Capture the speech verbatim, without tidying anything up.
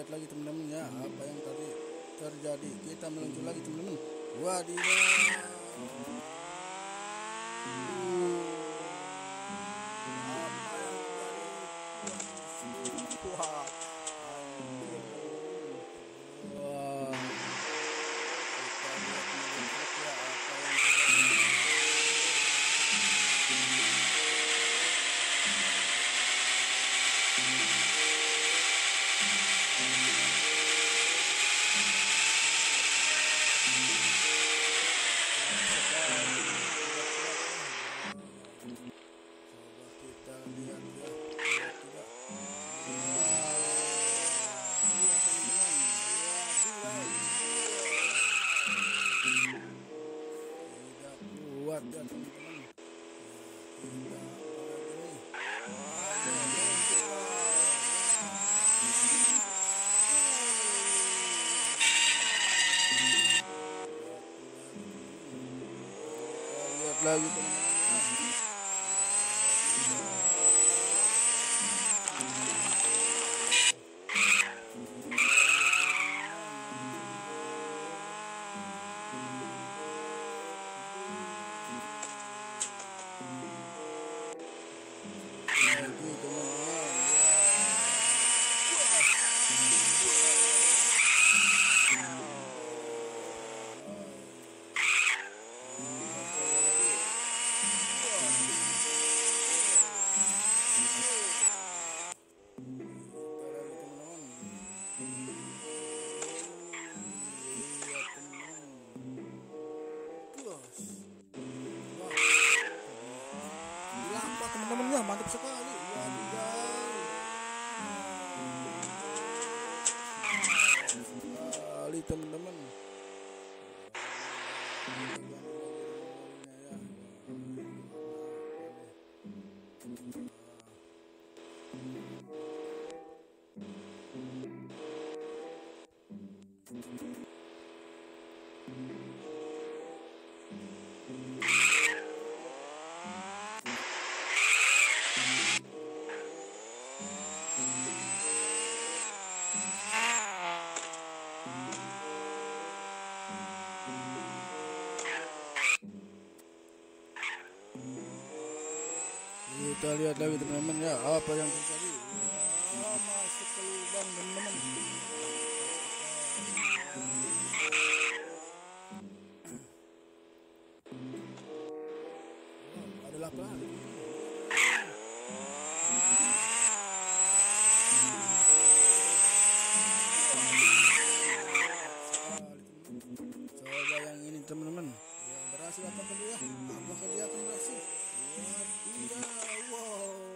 lihat lagi teman-teman ya, apa yang tadi terjadi. Kita meluncur lagi teman-teman. Wadidaw, apa yang tadi? Wah, wah, kita lihat meluncur ya, apa yang terjadi. Buat dan teman-teman lihat lagi teman-teman. Teman-temannya mantap sekali. Wadidaw, kali teman-teman. Kita lihat lagi teman-teman ya, apa yang terjadi. Wah, masuk ke lubang teman-teman. Wah, ada apa lagi? Coba yang ini teman-teman. Ya, berhasil apa kali ya? Apakah dia akan berhasil? Wadidaw, wow.